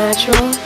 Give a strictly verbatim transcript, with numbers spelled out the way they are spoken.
natural.